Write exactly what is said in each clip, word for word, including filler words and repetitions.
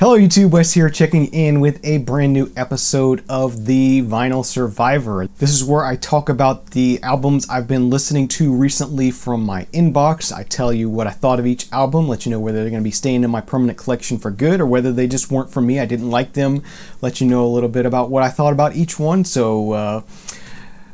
Hello YouTube, Wes here checking in with a brand new episode of the Vinyl Survivor. This is where I talk about the albums I've been listening to recently from my inbox. I tell you what I thought of each album, let you know whether they're going to be staying in my permanent collection for good or whether they just weren't for me, I didn't like them, let you know a little bit about what I thought about each one. So uh,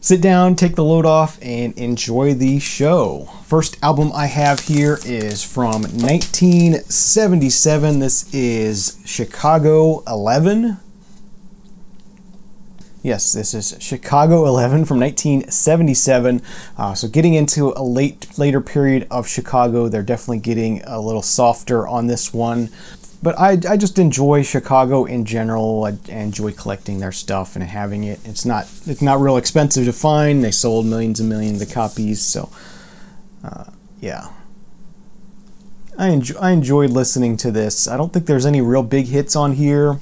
sit down, take the load off, and enjoy the show. First album I have here is from nineteen seventy-seven. This is Chicago eleven. Yes, this is Chicago eleven from nineteen seventy-seven. Uh, so getting into a late later period of Chicago, they're definitely getting a little softer on this one. But I, I just enjoy Chicago in general. I enjoy collecting their stuff and having it. It's not it's not real expensive to find. They sold millions and millions of copies. So, uh, yeah. I, enjoy, I enjoyed listening to this. I don't think there's any real big hits on here.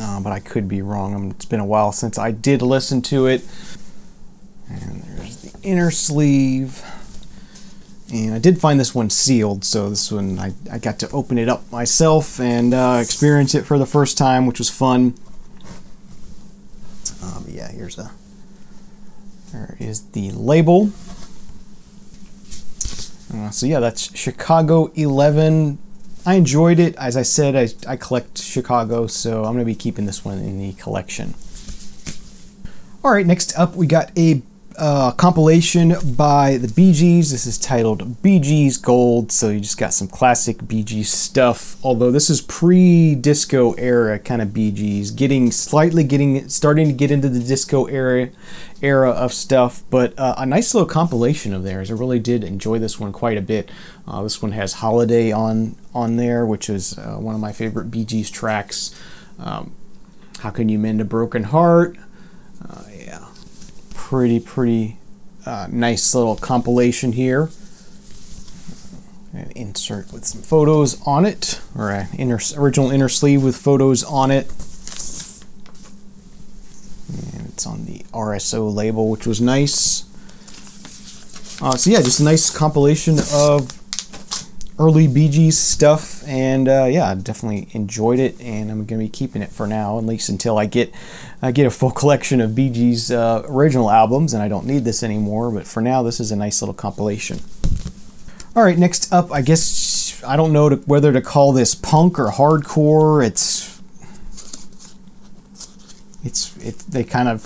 Uh, but I could be wrong. I mean, it's been a while since I did listen to it. And there's the inner sleeve. And I did find this one sealed, so this one I, I got to open it up myself and uh, experience it for the first time, which was fun. Um, yeah, here's a. There is the label. Uh, so yeah, that's Chicago eleven. I enjoyed it. As I said, I, I collect Chicago, so I'm gonna be keeping this one in the collection. All right, next up we got a. Uh, compilation by the Bee Gees. This is titled Bee Gees Gold, so you just got some classic Bee Gees stuff, although this is pre-disco era kind of Bee Gees, getting slightly getting starting to get into the disco era era of stuff, but uh, a nice little compilation of theirs. I really did enjoy this one quite a bit. Uh, this one has Holiday on on there, which is uh, one of my favorite Bee Gees tracks. Um, How Can You Mend a Broken Heart? Uh, yeah. Pretty, pretty uh, nice little compilation here. An insert with some photos on it, or an inner, original inner sleeve with photos on it. And it's on the R S O label, which was nice. Uh, so yeah, just a nice compilation of early Bee Gees stuff, and uh, yeah, I definitely enjoyed it, and I'm gonna be keeping it for now, at least until I get I get a full collection of Bee Gees uh, original albums, and I don't need this anymore. But for now, this is a nice little compilation. All right, next up, I guess I don't know to, whether to call this punk or hardcore. It's it's it. They kind of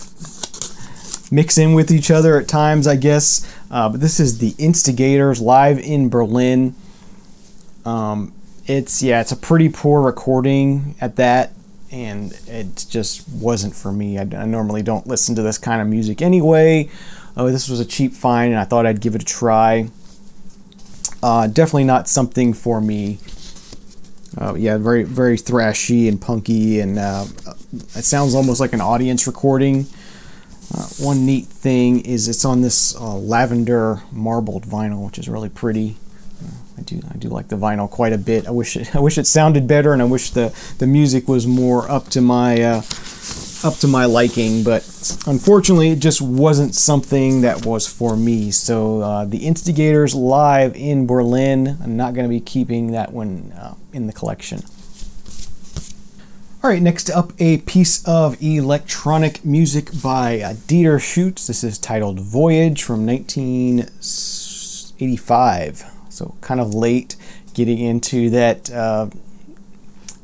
mix in with each other at times, I guess. Uh, but this is the Instigators live in Berlin. Um, it's, yeah, it's a pretty poor recording at that, and it just wasn't for me. I, I normally don't listen to this kind of music anyway. Oh, this was a cheap find, and I thought I'd give it a try. Uh, definitely not something for me. Uh, yeah, very, very thrashy and punky, and uh, it sounds almost like an audience recording. Uh, one neat thing is it's on this uh, lavender marbled vinyl, which is really pretty. I do, I do like the vinyl quite a bit. I wish it, I wish it sounded better, and I wish the the music was more up to my uh, up to my liking. But unfortunately, it just wasn't something that was for me. So uh, the Instigators live in Berlin. I'm not going to be keeping that one uh, in the collection. All right, next up, a piece of electronic music by uh, Dieter Schutz. This is titled Voyage from nineteen eighty-five. So kind of late, getting into that uh,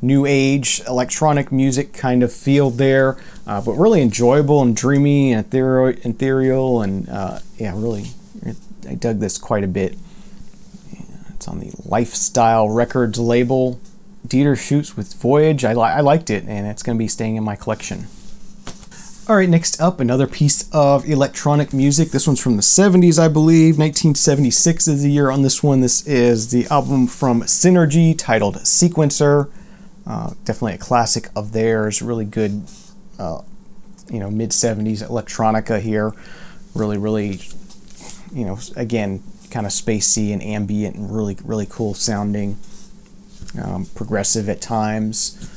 new age electronic music kind of field there, uh, but really enjoyable and dreamy and ethereal, and uh, yeah, really, I dug this quite a bit. It's on the Lifestyle Records label. Dieter Schutz with Voyage. I, li I liked it, and it's going to be staying in my collection. All right, next up, another piece of electronic music. This one's from the seventies, I believe. nineteen seventy-six is the year on this one. This is the album from Synergy titled Sequencer. Uh, definitely a classic of theirs. Really good, uh, you know, mid seventies electronica here. Really, really, you know, again, kind of spacey and ambient and really, really cool sounding. Um, progressive at times.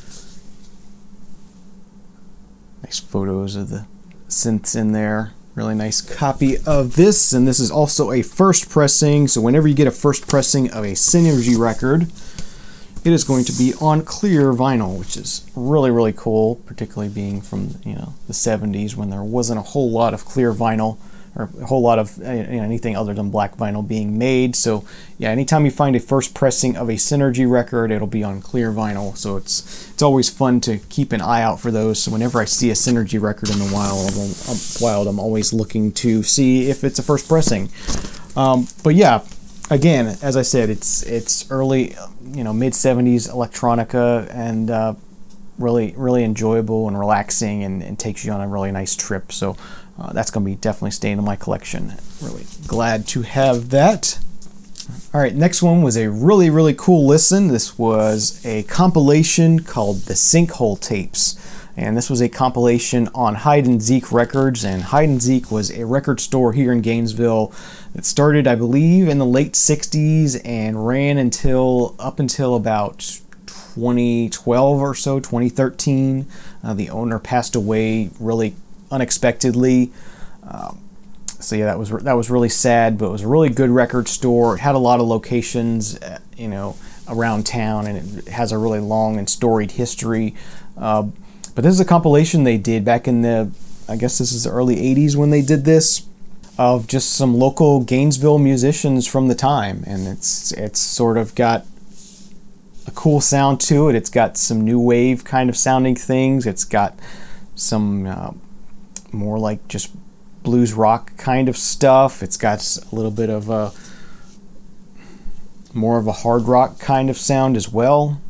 Nice photos of the synths in there. Really nice copy of this, and this is also a first pressing. So whenever you get a first pressing of a Synergy record, it is going to be on clear vinyl, which is really, really cool, particularly being from, you know, the seventies, when there wasn't a whole lot of clear vinyl or a whole lot of, you know, anything other than black vinyl being made. So yeah, anytime you find a first pressing of a Synergy record, it'll be on clear vinyl. So it's it's always fun to keep an eye out for those. So whenever I see a Synergy record in the wild, I'm, wild, I'm always looking to see if it's a first pressing. Um, but yeah, again, as I said, it's it's early, you know, mid seventies electronica, and uh, really, really enjoyable and relaxing, and, and takes you on a really nice trip. So Uh, that's going to be definitely staying in my collection. Really glad to have that. All right, next one was a really, really cool listen. This was a compilation called The Sinkhole Tapes. And this was a compilation on Hyde and Zeke Records. And Hyde and Zeke was a record store here in Gainesville. It started, I believe, in the late sixties and ran until up until about twenty twelve or so, twenty thirteen. Uh, the owner passed away really unexpectedly, um, so yeah, that was that was really sad. But it was a really good record store. It had a lot of locations, uh, you know, around town, and it has a really long and storied history. Uh, but this is a compilation they did back in the, I guess this is the early eighties when they did this, of just some local Gainesville musicians from the time, and it's it's sort of got a cool sound to it. It's got some new wave kind of sounding things. It's got some uh, more like just blues rock kind of stuff. It's got a little bit of a more of a hard rock kind of sound as well.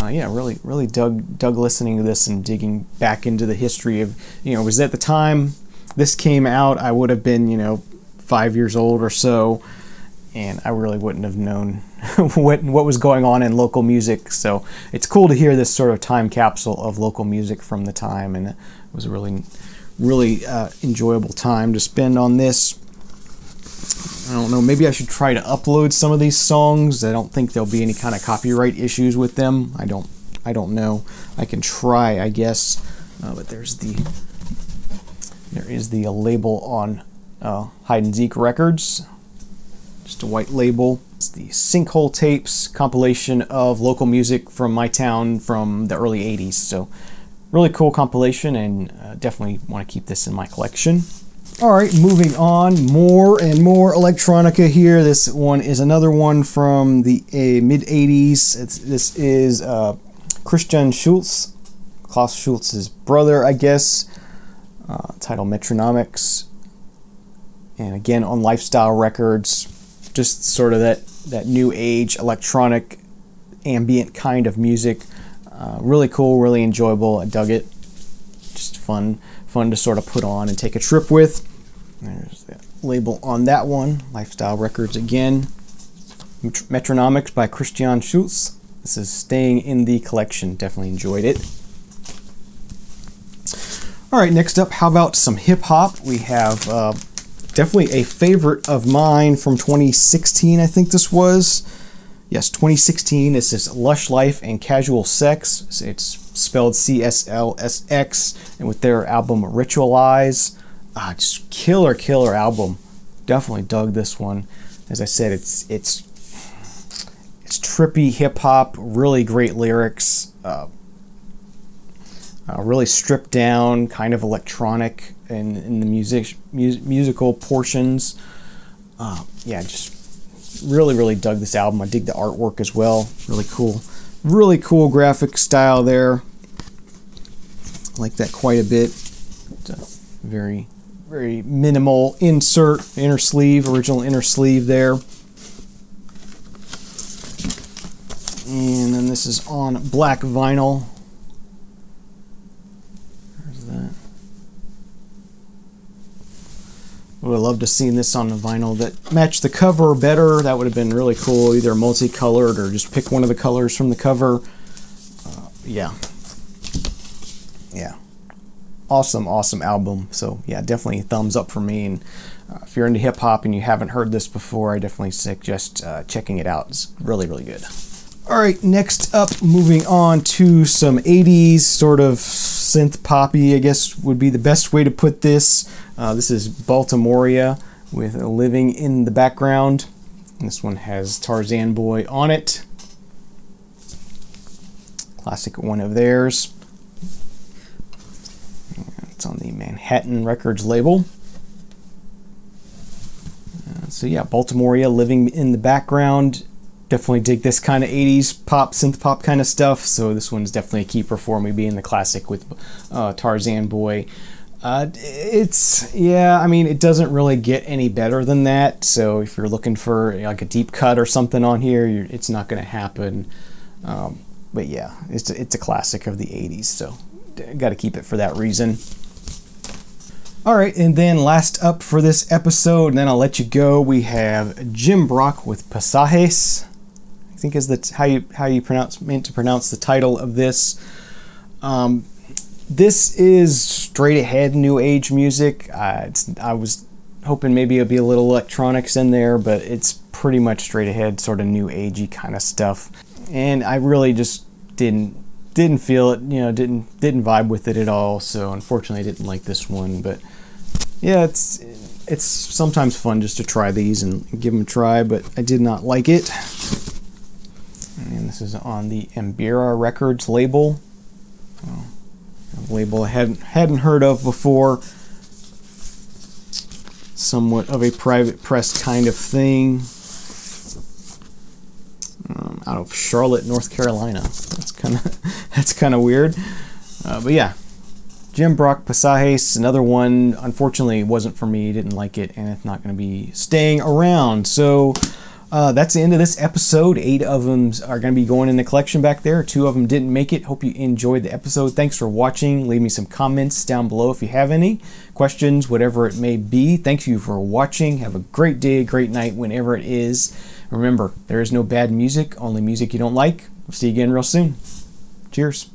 Uh, yeah, really, really dug dug listening to this and digging back into the history of, you know, was at the time this came out, I would have been, you know, five years old or so, and I really wouldn't have known what what was going on in local music. So it's cool to hear this sort of time capsule of local music from the time, and it was a really, really uh, enjoyable time to spend on this. I don't know, maybe I should try to upload some of these songs. I don't think there'll be any kind of copyright issues with them. I don't, I don't know. I can try, I guess. Uh, but there's the, there is the label on uh, Hyde and Zeke Records. Just a white label. It's the Sinkhole Tapes, compilation of local music from my town from the early eighties. So really cool compilation, and uh, definitely want to keep this in my collection. All right, moving on, more and more electronica here. This one is another one from the uh, mid eighties. It's, this is uh, Christian Schulz, Klaus Schulz's brother, I guess. Uh, title Metronomics, and again on Lifestyle Records. Just sort of that, that new age electronic ambient kind of music. Uh, really cool, really enjoyable. I dug it. Just fun, fun to sort of put on and take a trip with. There's the label on that one. Lifestyle Records again. Metronomics by Christian Schulz. This is staying in the collection. Definitely enjoyed it. All right, next up, how about some hip hop? We have uh, definitely a favorite of mine from twenty sixteen, I think this was. Yes, twenty sixteen. This is Lush Life and Casual Sex. It's spelled C S L S X, and with their album Ritualize. Ah, just killer, killer album. Definitely dug this one. As I said, it's it's it's trippy hip hop. Really great lyrics. Uh, uh, really stripped down, kind of electronic in, in the music mu musical portions. Uh, yeah, just. Really, really dug this album. I dig the artwork as well. Really cool. Really cool graphic style there. I like that quite a bit. It's a very, very minimal insert, inner sleeve, original inner sleeve there. And then this is on black vinyl. Where's that? Would have loved to have seen this on the vinyl that matched the cover better. That would have been really cool, either multicolored or just pick one of the colors from the cover. Uh, yeah. Yeah. Awesome, awesome album. So yeah, definitely a thumbs up for me. And uh, if you're into hip hop and you haven't heard this before, I definitely suggest uh, checking it out. It's really, really good. All right, next up, moving on to some eighties sort of synth poppy, I guess would be the best way to put this. Uh, this is Baltimoria with Living in the Background. And this one has Tarzan Boy on it. Classic one of theirs. It's on the Manhattan Records label. Uh, so yeah, Baltimoria, Living in the Background. Definitely dig this kind of eighties pop, synth pop kind of stuff. So this one's definitely a keeper for me, being the classic with uh, Tarzan Boy. Uh, it's, yeah, I mean, it doesn't really get any better than that. So if you're looking for, you know, like a deep cut or something on here, you're, it's not going to happen. Um, but yeah, it's a, it's a classic of the eighties. So got to keep it for that reason. All right. And then last up for this episode, and then I'll let you go. We have Jim Brock with Pasajes, I think is that how you, how you pronounce meant to pronounce the title of this. Um, This is straight ahead new age music. Uh, it's, I was hoping maybe it'd be a little electronics in there, but it's pretty much straight ahead, sort of new agey kind of stuff. And I really just didn't didn't feel it, you know, didn't didn't vibe with it at all. So unfortunately, I didn't like this one. But yeah, it's it's sometimes fun just to try these and give them a try. But I did not like it. And this is on the Mbira Records label. Oh. A label I hadn't, hadn't heard of before. Somewhat of a private press kind of thing. Um, out of Charlotte, North Carolina. That's kind of that's kind of weird. Uh, but yeah, Jim Brock, Pasajes, another one. Unfortunately, it wasn't for me. Didn't like it, and it's not going to be staying around. So. Uh, that's the end of this episode. Eight of them are going to be going in the collection back there. Two of them didn't make it. Hope you enjoyed the episode. Thanks for watching. Leave me some comments down below if you have any questions, whatever it may be. Thank you for watching. Have a great day, great night, whenever it is. Remember, there is no bad music, only music you don't like. We'll see you again real soon. Cheers.